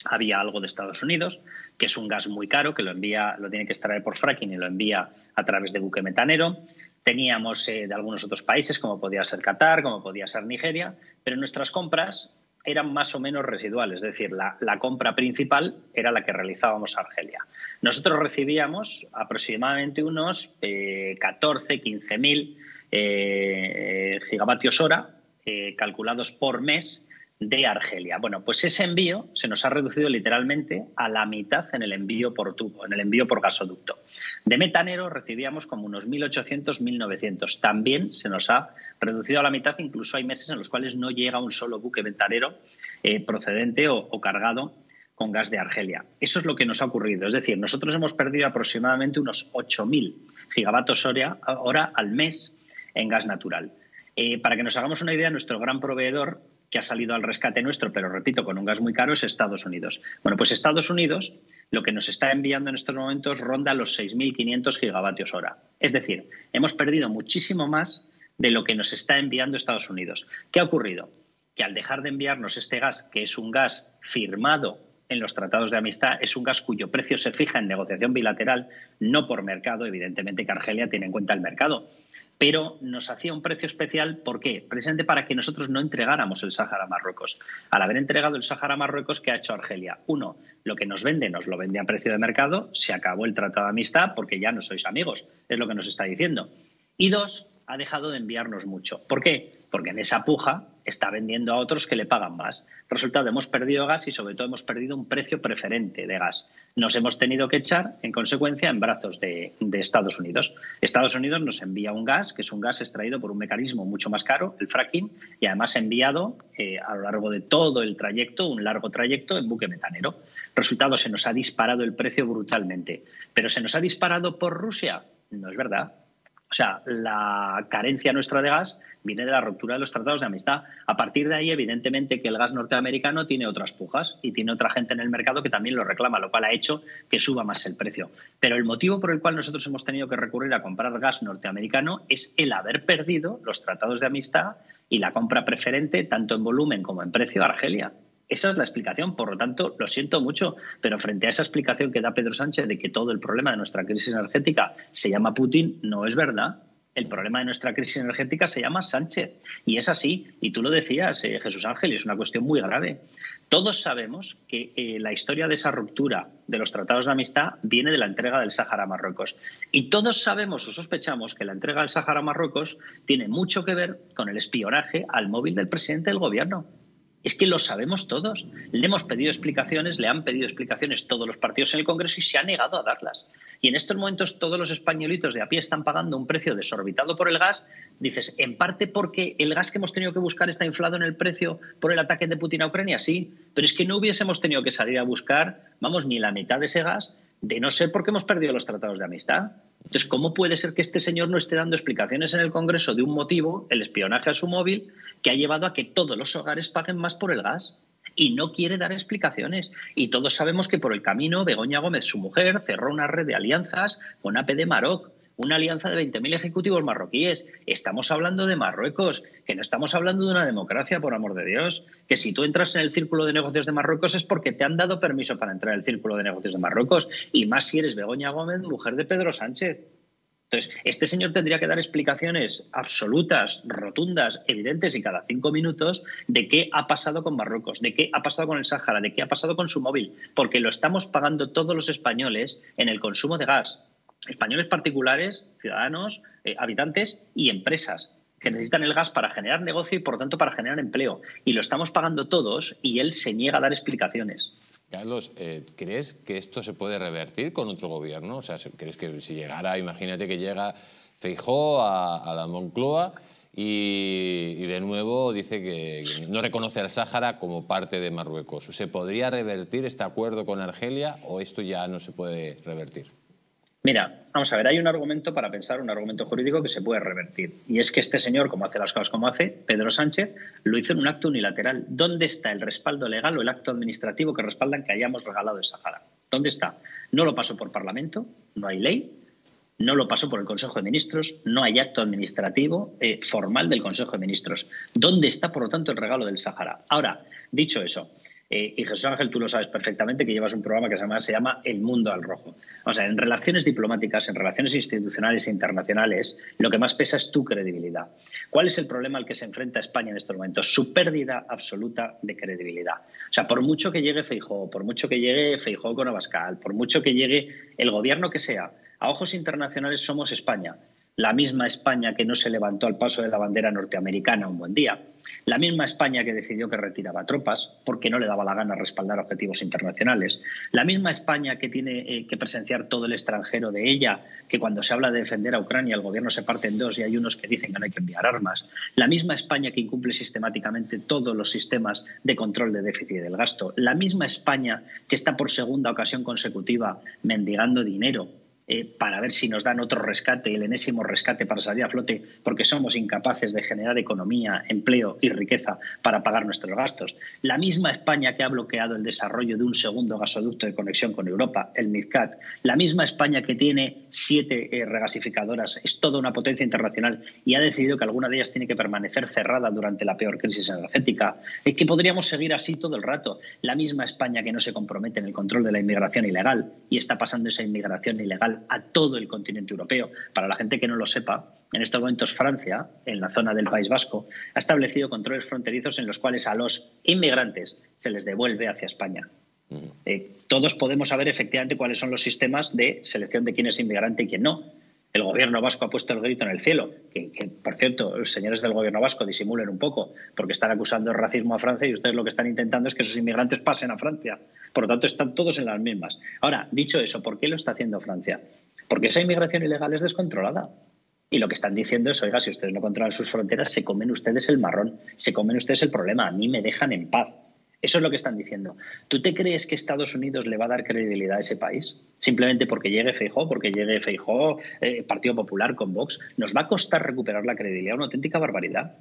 Había algo de Estados Unidos, que es un gas muy caro, que lo envía, lo tiene que extraer por fracking y lo envía a través de buque metanero. Teníamos eh, de algunos otros países, como podía ser Qatar, como podía ser Nigeria, pero nuestras compras eran más o menos residuales, es decir, la, la compra principal era la que realizábamos a Argelia. Nosotros recibíamos aproximadamente unos eh, catorce, quince mil eh, gigavatios hora eh, calculados por mes de Argelia. Bueno, pues ese envío se nos ha reducido literalmente a la mitad en el envío por tubo, en el envío por gasoducto. De metanero recibíamos como unos mil ochocientos, mil novecientos. También se nos ha reducido a la mitad, incluso hay meses en los cuales no llega un solo buque metanero eh, procedente o, o cargado con gas de Argelia. Eso es lo que nos ha ocurrido. Es decir, nosotros hemos perdido aproximadamente unos ocho mil gigavatios hora, hora al mes en gas natural. Eh, para que nos hagamos una idea, nuestro gran proveedor que ha salido al rescate nuestro, pero repito, con un gas muy caro, es Estados Unidos. Bueno, pues Estados Unidos lo que nos está enviando en estos momentos ronda los seis mil quinientos gigavatios hora. Es decir, hemos perdido muchísimo más de lo que nos está enviando Estados Unidos. ¿Qué ha ocurrido? Que al dejar de enviarnos este gas, que es un gas firmado en los tratados de amistad, es un gas cuyo precio se fija en negociación bilateral, no por mercado, evidentemente que Argelia tiene en cuenta el mercado, pero nos hacía un precio especial, ¿por qué? Precisamente para que nosotros no entregáramos el Sáhara a Marruecos. Al haber entregado el Sáhara a Marruecos, ¿qué ha hecho Argelia? Uno, lo que nos vende, nos lo vende a precio de mercado, se acabó el tratado de amistad porque ya no sois amigos, es lo que nos está diciendo. Y dos, ha dejado de enviarnos mucho. ¿Por qué? Porque en esa puja está vendiendo a otros que le pagan más. Resultado, hemos perdido gas y sobre todo hemos perdido un precio preferente de gas. Nos hemos tenido que echar, en consecuencia, en brazos de, de Estados Unidos. Estados Unidos nos envía un gas, que es un gas extraído por un mecanismo mucho más caro, el fracking, y además enviado eh, a lo largo de todo el trayecto, un largo trayecto, en buque metanero. Resultado, se nos ha disparado el precio brutalmente. ¿Pero se nos ha disparado por Rusia? No es verdad. O sea, la carencia nuestra de gas viene de la ruptura de los tratados de amistad. A partir de ahí, evidentemente, que el gas norteamericano tiene otras pujas y tiene otra gente en el mercado que también lo reclama, lo cual ha hecho que suba más el precio. Pero el motivo por el cual nosotros hemos tenido que recurrir a comprar gas norteamericano es el haber perdido los tratados de amistad y la compra preferente, tanto en volumen como en precio, a Argelia. Esa es la explicación, por lo tanto, lo siento mucho, pero frente a esa explicación que da Pedro Sánchez de que todo el problema de nuestra crisis energética se llama Putin, no es verdad. el problema de nuestra crisis energética se llama Sánchez. Y es así, y tú lo decías, eh, Jesús Ángel, es una cuestión muy grave. Todos sabemos que eh, la historia de esa ruptura de los tratados de amistad viene de la entrega del Sáhara a Marruecos. Y todos sabemos o sospechamos que la entrega del Sáhara a Marruecos tiene mucho que ver con el espionaje al móvil del presidente del gobierno. Es que lo sabemos todos. Le hemos pedido explicaciones, le han pedido explicaciones todos los partidos en el Congreso y se ha negado a darlas. Y en estos momentos todos los españolitos de a pie están pagando un precio desorbitado por el gas. Dices, en parte porque el gas que hemos tenido que buscar está inflado en el precio por el ataque de Putin a Ucrania, sí. Pero es que no hubiésemos tenido que salir a buscar, vamos, ni la mitad de ese gas, de no ser porque hemos perdido los tratados de amistad. Entonces, ¿cómo puede ser que este señor no esté dando explicaciones en el Congreso de un motivo, el espionaje a su móvil, que ha llevado a que todos los hogares paguen más por el gas? Y no quiere dar explicaciones. Y todos sabemos que por el camino Begoña Gómez, su mujer, cerró una red de alianzas con A P D Maroc, una alianza de veinte mil ejecutivos marroquíes. Estamos hablando de Marruecos, que no estamos hablando de una democracia, por amor de Dios, que si tú entras en el círculo de negocios de Marruecos es porque te han dado permiso para entrar en el círculo de negocios de Marruecos, y más si eres Begoña Gómez, mujer de Pedro Sánchez. Entonces, este señor tendría que dar explicaciones absolutas, rotundas, evidentes y cada cinco minutos de qué ha pasado con Marruecos, de qué ha pasado con el Sáhara, de qué ha pasado con su móvil, porque lo estamos pagando todos los españoles en el consumo de gas. Españoles particulares, ciudadanos, eh, habitantes y empresas que necesitan el gas para generar negocio y, por tanto, para generar empleo. Y lo estamos pagando todos y él se niega a dar explicaciones. Carlos, eh, ¿crees que esto se puede revertir con otro gobierno? O sea, ¿crees que si llegara, imagínate que llega Feijóo a, a la Moncloa y, y de nuevo dice que no reconoce al Sáhara como parte de Marruecos? ¿Se podría revertir este acuerdo con Argelia o esto ya no se puede revertir? Mira, vamos a ver, hay un argumento para pensar, un argumento jurídico que se puede revertir. Y es que este señor, como hace las cosas como hace, Pedro Sánchez, lo hizo en un acto unilateral. ¿Dónde está el respaldo legal o el acto administrativo que respaldan que hayamos regalado el Sáhara? ¿Dónde está? No lo pasó por Parlamento, no hay ley, no lo pasó por el Consejo de Ministros, no hay acto administrativo eh, formal del Consejo de Ministros. ¿Dónde está, por lo tanto, el regalo del Sáhara? Ahora, dicho eso... Eh, y Jesús Ángel, tú lo sabes perfectamente, que llevas un programa que además se llama El Mundo al Rojo. O sea, en relaciones diplomáticas, en relaciones institucionales e internacionales, lo que más pesa es tu credibilidad. ¿Cuál es el problema al que se enfrenta España en estos momentos? Su pérdida absoluta de credibilidad. O sea, por mucho que llegue Feijóo, por mucho que llegue Feijóo con Abascal, por mucho que llegue el gobierno que sea, a ojos internacionales somos España. La misma España que no se levantó al paso de la bandera norteamericana un buen día. La misma España que decidió que retiraba tropas porque no le daba la gana respaldar objetivos internacionales. La misma España que tiene eh, que presenciar todo el extranjero de ella, que cuando se habla de defender a Ucrania el gobierno se parte en dos y hay unos que dicen que no hay que enviar armas. La misma España que incumple sistemáticamente todos los sistemas de control de déficit y del gasto. La misma España que está por segunda ocasión consecutiva mendigando dinero. Eh, para ver si nos dan otro rescate, el enésimo rescate para salir a flote, porque somos incapaces de generar economía, empleo y riqueza para pagar nuestros gastos. La misma España que ha bloqueado el desarrollo de un segundo gasoducto de conexión con Europa, el MidCat. La misma España que tiene siete eh, regasificadoras, es toda una potencia internacional y ha decidido que alguna de ellas tiene que permanecer cerrada durante la peor crisis energética. Es que podríamos seguir así todo el rato. La misma España que no se compromete en el control de la inmigración ilegal y está pasando esa inmigración ilegal a todo el continente europeo. Para la gente que no lo sepa, en estos momentos Francia, en la zona del País Vasco, ha establecido controles fronterizos en los cuales a los inmigrantes se les devuelve hacia España. Eh, todos podemos saber efectivamente cuáles son los sistemas de selección de quién es inmigrante y quién no. El gobierno vasco ha puesto el grito en el cielo, que, que por cierto, los señores del gobierno vasco disimulen un poco, porque están acusando de racismo a Francia y ustedes lo que están intentando es que sus inmigrantes pasen a Francia. Por lo tanto, están todos en las mismas. Ahora, dicho eso, ¿por qué lo está haciendo Francia? Porque esa inmigración ilegal es descontrolada. Y lo que están diciendo es, oiga, si ustedes no controlan sus fronteras, se comen ustedes el marrón, se comen ustedes el problema, a mí me dejan en paz. Eso es lo que están diciendo. ¿Tú te crees que Estados Unidos le va a dar credibilidad a ese país? Simplemente porque llegue Feijóo, porque llegue Feijóo, eh, Partido Popular con Vox. Nos va a costar recuperar la credibilidad, una auténtica barbaridad.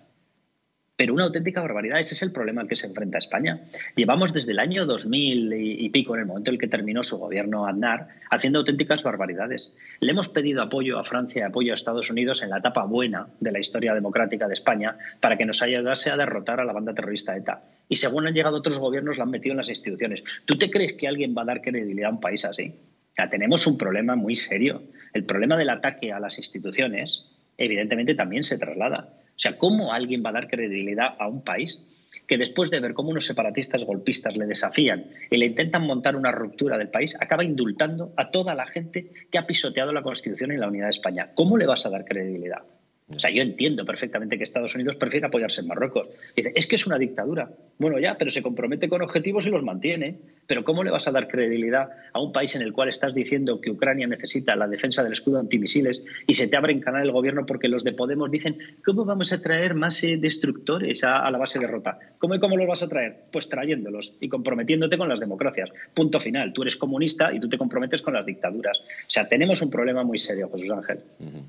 Pero una auténtica barbaridad, ese es el problema al que se enfrenta España. Llevamos desde el año dos mil y pico, en el momento en el que terminó su gobierno Aznar, haciendo auténticas barbaridades. Le hemos pedido apoyo a Francia y apoyo a Estados Unidos en la etapa buena de la historia democrática de España para que nos ayudase a derrotar a la banda terrorista ETA. Y según han llegado otros gobiernos, la han metido en las instituciones. ¿Tú te crees que alguien va a dar credibilidad a un país así? Ya, tenemos un problema muy serio. El problema del ataque a las instituciones evidentemente también se traslada. O sea, ¿cómo alguien va a dar credibilidad a un país que después de ver cómo unos separatistas golpistas le desafían y le intentan montar una ruptura del país, acaba indultando a toda la gente que ha pisoteado la Constitución y la unidad de España? ¿Cómo le vas a dar credibilidad? O sea, yo entiendo perfectamente que Estados Unidos prefiere apoyarse en Marruecos. Dice, es que es una dictadura. Bueno, ya, pero se compromete con objetivos y los mantiene. Pero ¿cómo le vas a dar credibilidad a un país en el cual estás diciendo que Ucrania necesita la defensa del escudo antimisiles y se te abre en canal el gobierno porque los de Podemos dicen, ¿cómo vamos a traer más eh, destructores a, a la base de Rota? ¿Cómo y cómo los vas a traer? Pues trayéndolos y comprometiéndote con las democracias. Punto final. Tú eres comunista y tú te comprometes con las dictaduras. O sea, tenemos un problema muy serio, Jesús Ángel. Uh-huh.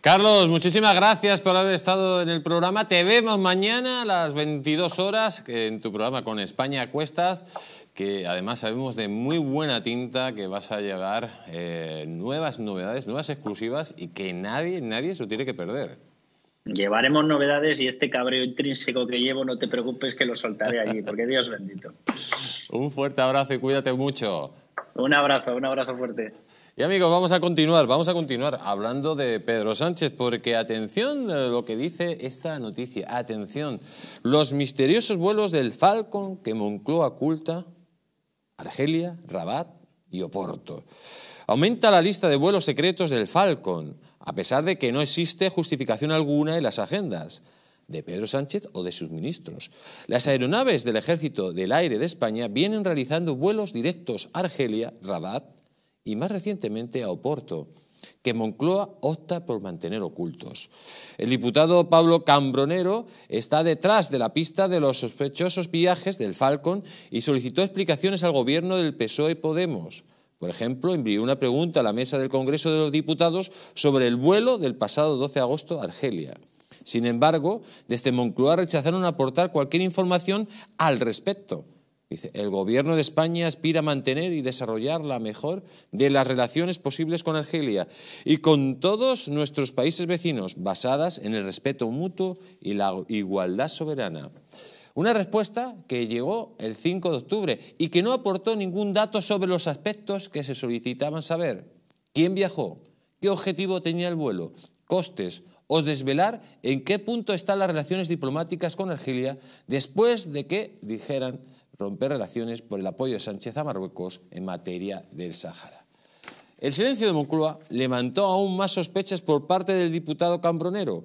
Carlos, muchísimas gracias por haber estado en el programa. Te vemos mañana a las veintidós horas en tu programa con España a Cuestas, que además sabemos de muy buena tinta que vas a llegar eh, nuevas novedades, nuevas exclusivas y que nadie, nadie se lo tiene que perder. Llevaremos novedades y este cabreo intrínseco que llevo, no te preocupes que lo soltaré allí, porque Dios bendito. Un fuerte abrazo y cuídate mucho. Un abrazo, un abrazo fuerte. Y amigos, vamos a continuar, vamos a continuar hablando de Pedro Sánchez, porque atención a lo que dice esta noticia, atención, los misteriosos vuelos del Falcon que Moncloa oculta, Argelia, Rabat y Oporto. Aumenta la lista de vuelos secretos del Falcon, a pesar de que no existe justificación alguna en las agendas de Pedro Sánchez o de sus ministros. Las aeronaves del Ejército del Aire de España vienen realizando vuelos directos a Argelia, Rabat y más recientemente a Oporto, que Moncloa opta por mantener ocultos. El diputado Pablo Cambronero está detrás de la pista de los sospechosos viajes del Falcon y solicitó explicaciones al gobierno del P S O E y Podemos. Por ejemplo, envió una pregunta a la mesa del Congreso de los Diputados sobre el vuelo del pasado doce de agosto a Argelia. Sin embargo, desde Moncloa rechazaron aportar cualquier información al respecto. Dice, el gobierno de España aspira a mantener y desarrollar la mejor de las relaciones posibles con Argelia y con todos nuestros países vecinos, basadas en el respeto mutuo y la igualdad soberana. Una respuesta que llegó el cinco de octubre y que no aportó ningún dato sobre los aspectos que se solicitaban saber. ¿Quién viajó? ¿Qué objetivo tenía el vuelo? ¿Costes? Os desvelar en qué punto están las relaciones diplomáticas con Argelia después de que dijeran romper relaciones por el apoyo de Sánchez a Marruecos en materia del Sáhara. El silencio de Moncloa levantó aún más sospechas por parte del diputado Cambronero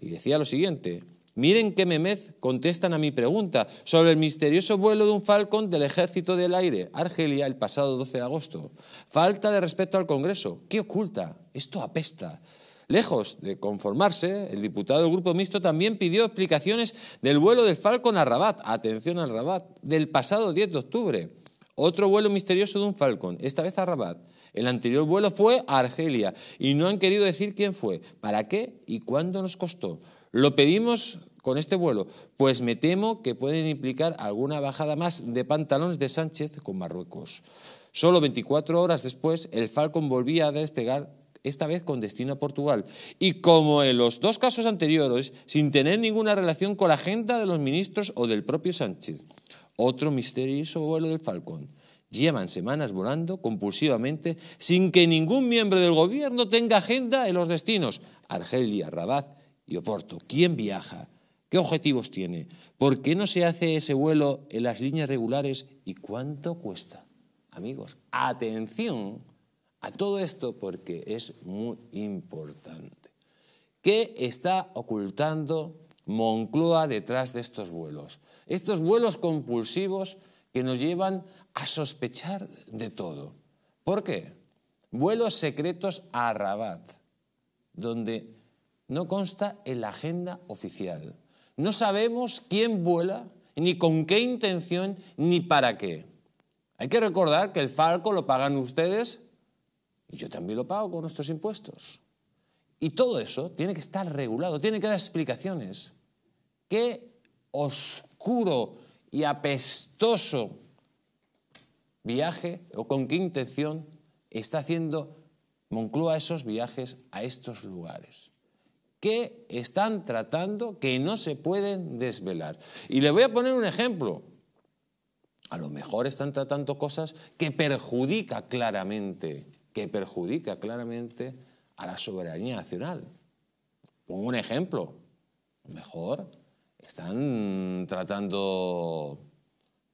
y decía lo siguiente, miren qué memez contestan a mi pregunta sobre el misterioso vuelo de un Falcon del Ejército del Aire, Argelia, el pasado doce de agosto. Falta de respeto al Congreso. ¿Qué oculta? Esto apesta. Lejos de conformarse, el diputado del Grupo Mixto también pidió explicaciones del vuelo del Falcon a Rabat, atención al Rabat, del pasado diez de octubre. Otro vuelo misterioso de un Falcon, esta vez a Rabat. El anterior vuelo fue a Argelia y no han querido decir quién fue, para qué y cuándo nos costó. Lo pedimos con este vuelo, pues me temo que pueden implicar alguna bajada más de pantalones de Sánchez con Marruecos. Solo veinticuatro horas después, el Falcon volvía a despegar, esta vez con destino a Portugal, y como en los dos casos anteriores, sin tener ninguna relación con la agenda de los ministros o del propio Sánchez. Otro misterioso vuelo del Falcón. Llevan semanas volando compulsivamente sin que ningún miembro del gobierno tenga agenda en los destinos. Argelia, Rabat y Oporto. ¿Quién viaja? ¿Qué objetivos tiene? ¿Por qué no se hace ese vuelo en las líneas regulares? ¿Y cuánto cuesta? Amigos, atención a todo esto porque es muy importante. ¿Qué está ocultando Moncloa detrás de estos vuelos? Estos vuelos compulsivos que nos llevan a sospechar de todo. ¿Por qué? Vuelos secretos a Rabat, donde no consta en la agenda oficial. No sabemos quién vuela, ni con qué intención, ni para qué. Hay que recordar que el Falcon lo pagan ustedes y yo también lo pago con nuestros impuestos. Y todo eso tiene que estar regulado, tiene que dar explicaciones. Qué oscuro y apestoso viaje o con qué intención está haciendo Moncloa esos viajes a estos lugares. ¿Qué están tratando que no se pueden desvelar? Y le voy a poner un ejemplo. A lo mejor están tratando cosas que perjudica claramente que perjudica claramente a la soberanía nacional. Pongo un ejemplo. Mejor están tratando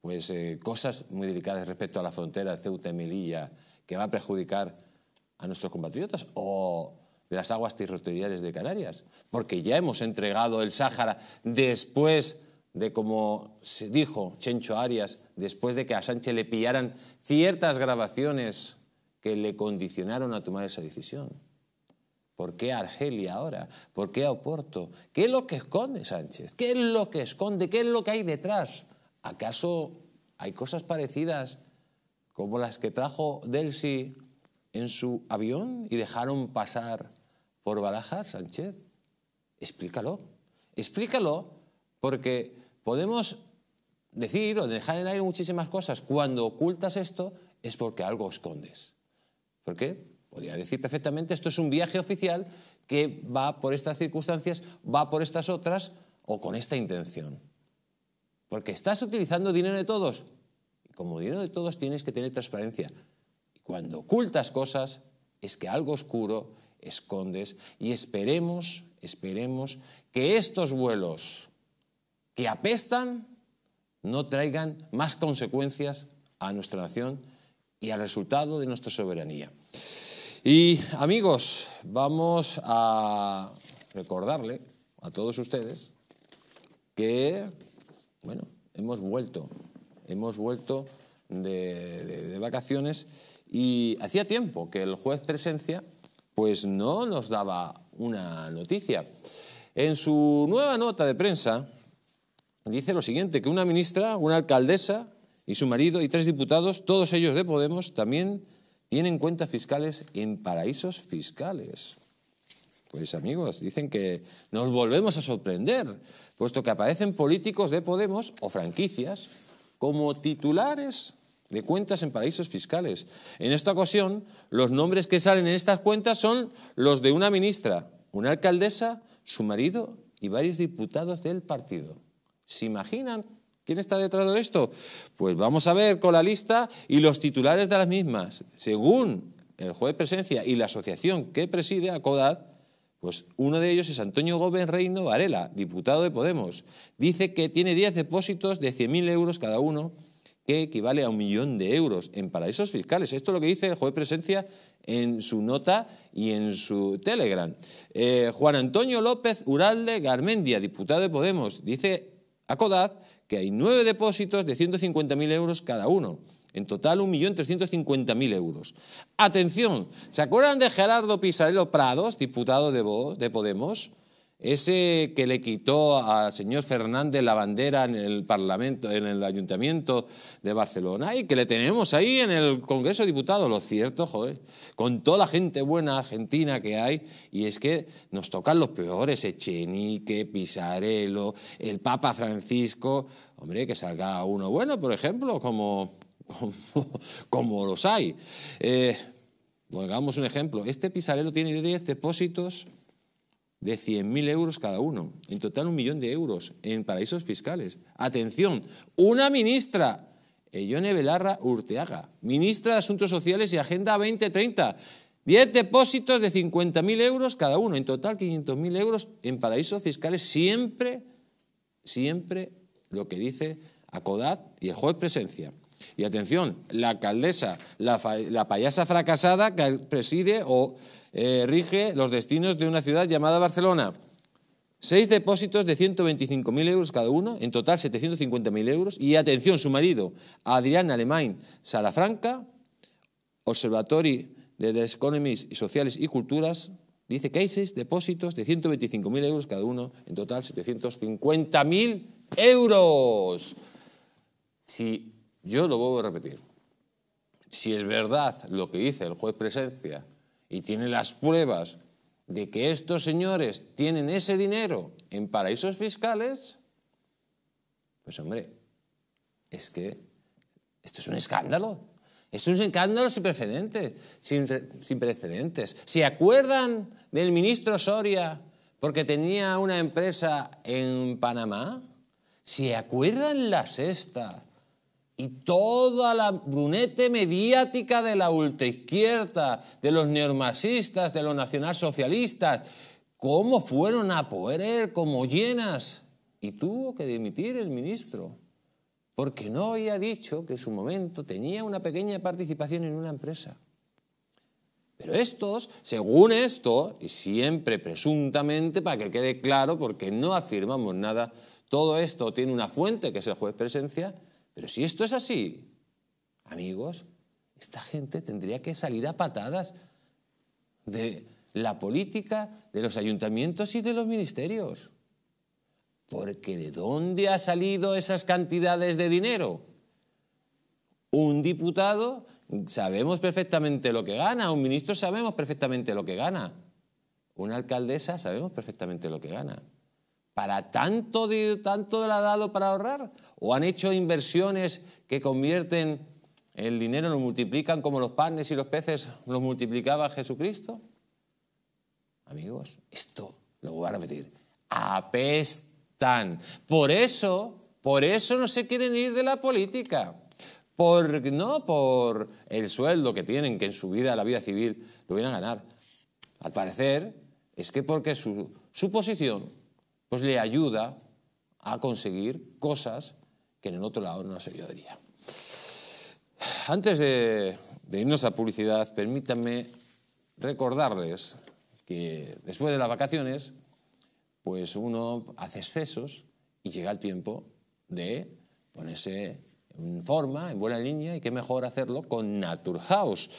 pues, eh, cosas muy delicadas respecto a la frontera de Ceuta y Melilla que va a perjudicar a nuestros compatriotas, o de las aguas territoriales de Canarias, porque ya hemos entregado el Sáhara después de, como se dijo Chencho Arias, después de que a Sánchez le pillaran ciertas grabaciones que le condicionaron a tomar esa decisión. ¿Por qué a Argelia ahora? ¿Por qué a Oporto? ¿Qué es lo que esconde Sánchez? ¿Qué es lo que esconde? ¿Qué es lo que hay detrás? ¿Acaso hay cosas parecidas como las que trajo Delsi en su avión y dejaron pasar por Barajas, Sánchez? Explícalo. Explícalo, porque podemos decir o dejar en aire muchísimas cosas. Cuando ocultas esto es porque algo escondes. ¿Por qué? Podría decir perfectamente, esto es un viaje oficial que va por estas circunstancias, va por estas otras o con esta intención. Porque estás utilizando dinero de todos. Y como dinero de todos tienes que tener transparencia. Y cuando ocultas cosas es que algo oscuro escondes. Y esperemos, esperemos que estos vuelos que apestan no traigan más consecuencias a nuestra nación y al resultado de nuestra soberanía. Y, amigos, vamos a recordarle a todos ustedes que, bueno, hemos vuelto, hemos vuelto de, de, de vacaciones, y hacía tiempo que el juez Presencia pues no nos daba una noticia. En su nueva nota de prensa dice lo siguiente, que una ministra, una alcaldesa y su marido y tres diputados, todos ellos de Podemos, también tienen cuentas fiscales en paraísos fiscales. Pues amigos, dicen que nos volvemos a sorprender, puesto que aparecen políticos de Podemos o franquicias como titulares de cuentas en paraísos fiscales. En esta ocasión, los nombres que salen en estas cuentas son los de una ministra, una alcaldesa, su marido y varios diputados del partido. ¿Se imaginan quién está detrás de esto? Pues vamos a ver con la lista y los titulares de las mismas. Según el juez Presencia y la asociación que preside, Acodad, pues uno de ellos es Antonio Gómez Reino Varela, diputado de Podemos. Dice que tiene diez depósitos de cien mil euros cada uno, que equivale a un millón de euros en paraísos fiscales. Esto es lo que dice el juez Presencia en su nota y en su Telegram. Eh, Juan Antonio López Uralde Garmendia, diputado de Podemos, dice Acodad que hay nueve depósitos de ciento cincuenta mil euros cada uno. En total, un millón trescientos cincuenta mil euros. Atención, ¿se acuerdan de Gerardo Pisarello Prados, diputado de, Vox, de Podemos? Ese que le quitó al señor Fernández la bandera en el Parlamento, en el Ayuntamiento de Barcelona, y que le tenemos ahí en el Congreso de Diputados. Lo cierto, joder, con toda la gente buena argentina que hay, y es que nos tocan los peores, Echenique, Pisarello, el Papa Francisco. Hombre, que salga uno bueno, por ejemplo, como, como, como los hay. Eh, pongamos un ejemplo, este Pisarello tiene diez depósitos de cien mil euros cada uno, en total un millón de euros en paraísos fiscales. Atención, una ministra, Eyone Belarra Urteaga, ministra de Asuntos Sociales y Agenda veinte treinta, diez depósitos de cincuenta mil euros cada uno, en total quinientos mil euros en paraísos fiscales. Siempre, siempre lo que dice Acodad y el juez Presencia. Y atención, la alcaldesa, la, la payasa fracasada que preside o eh, rige los destinos de una ciudad llamada Barcelona. Seis depósitos de ciento veinticinco mil euros cada uno, en total setecientos cincuenta mil euros. Y atención, su marido, Adrián Alemán Salafranca, Observatorio de las Economías Sociales y Culturas, dice que hay seis depósitos de ciento veinticinco mil euros cada uno, en total setecientos cincuenta mil euros. Si... Yo lo vuelvo a repetir. Si es verdad lo que dice el juez Presencia y tiene las pruebas de que estos señores tienen ese dinero en paraísos fiscales, pues hombre, es que esto es un escándalo. Es un escándalo sin precedentes. Sin, sin precedentes. ¿Se acuerdan del ministro Soria porque tenía una empresa en Panamá? ¿Se acuerdan La Sexta y toda la brunete mediática de la ultraizquierda, de los neomarxistas, de los nacionalsocialistas, cómo fueron a poder como llenas. Y tuvo que dimitir el ministro, porque no había dicho que en su momento tenía una pequeña participación en una empresa. Pero estos, según esto, y siempre presuntamente, para que quede claro, porque no afirmamos nada, todo esto tiene una fuente, que es el juez Presencia, pero si esto es así, amigos, esta gente tendría que salir a patadas de la política, de los ayuntamientos y de los ministerios. Porque ¿de dónde han salido esas cantidades de dinero? Un diputado sabemos perfectamente lo que gana, un ministro sabemos perfectamente lo que gana, una alcaldesa sabemos perfectamente lo que gana. ¿Para tanto de, tanto le ha dado para ahorrar? ¿O han hecho inversiones que convierten el dinero, lo multiplican como los panes y los peces los multiplicaba Jesucristo? Amigos, esto lo voy a repetir, apesta. Tan. Por eso, por eso no se quieren ir de la política, por, no por el sueldo que tienen, que en su vida, la vida civil, lo vienen a ganar. Al parecer, es que porque su, su posición pues le ayuda a conseguir cosas que en el otro lado no se ayudaría. Antes de, de irnos a publicidad, permítanme recordarles que después de las vacaciones, pues uno hace excesos y llega el tiempo de ponerse en forma, en buena línea, y qué mejor hacerlo con Naturhouse.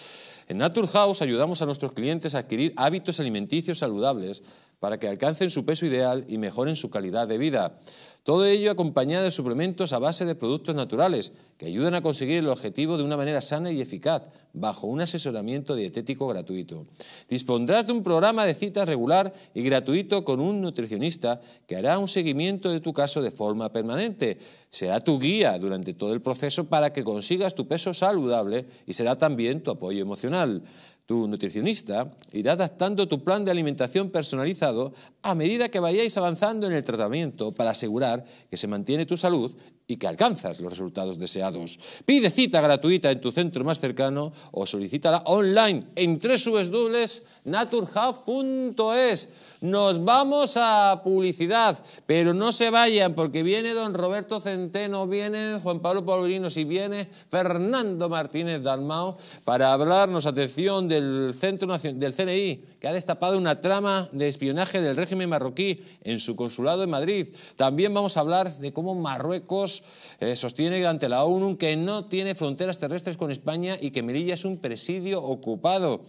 En Naturhouse ayudamos a nuestros clientes a adquirir hábitos alimenticios saludables para que alcancen su peso ideal y mejoren su calidad de vida. Todo ello acompañado de suplementos a base de productos naturales que ayudan a conseguir el objetivo de una manera sana y eficaz, bajo un asesoramiento dietético gratuito. Dispondrás de un programa de citas regular y gratuito con un nutricionista que hará un seguimiento de tu caso de forma permanente. Será tu guía durante todo el proceso para que consigas tu peso saludable y será también tu apoyo emocional. Tu nutricionista irá adaptando tu plan de alimentación personalizado a medida que vayáis avanzando en el tratamiento para asegurar que se mantiene tu salud y que alcanzas los resultados deseados. Pide cita gratuita en tu centro más cercano o solicítala online en w w w punto naturhouse punto es. Nos vamos a publicidad, pero no se vayan porque viene don Roberto Centeno, viene Juan Pablo Paulorinos y viene Fernando Martínez Dalmao para hablarnos, atención, del Centro del C N I, que ha destapado una trama de espionaje del régimen marroquí en su consulado en Madrid. También vamos a hablar de cómo Marruecos Eh, sostiene ante la ONU que no tiene fronteras terrestres con España y que Melilla es un presidio ocupado.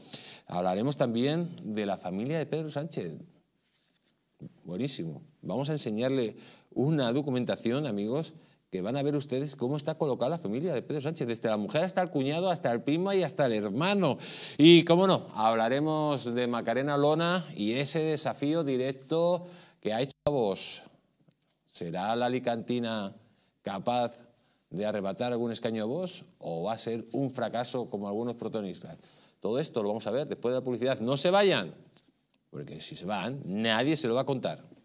Hablaremos también de la familia de Pedro Sánchez. Buenísimo. Vamos a enseñarle una documentación, amigos, que van a ver ustedes cómo está colocada la familia de Pedro Sánchez, desde la mujer hasta el cuñado, hasta el primo y hasta el hermano. Y, cómo no, hablaremos de Macarena Olona y ese desafío directo que ha hecho a Vox. ¿Será la alicantina capaz de arrebatar algún escaño a Vox o va a ser un fracaso como algunos protagonistas? Todo esto lo vamos a ver después de la publicidad. No se vayan, porque si se van, nadie se lo va a contar.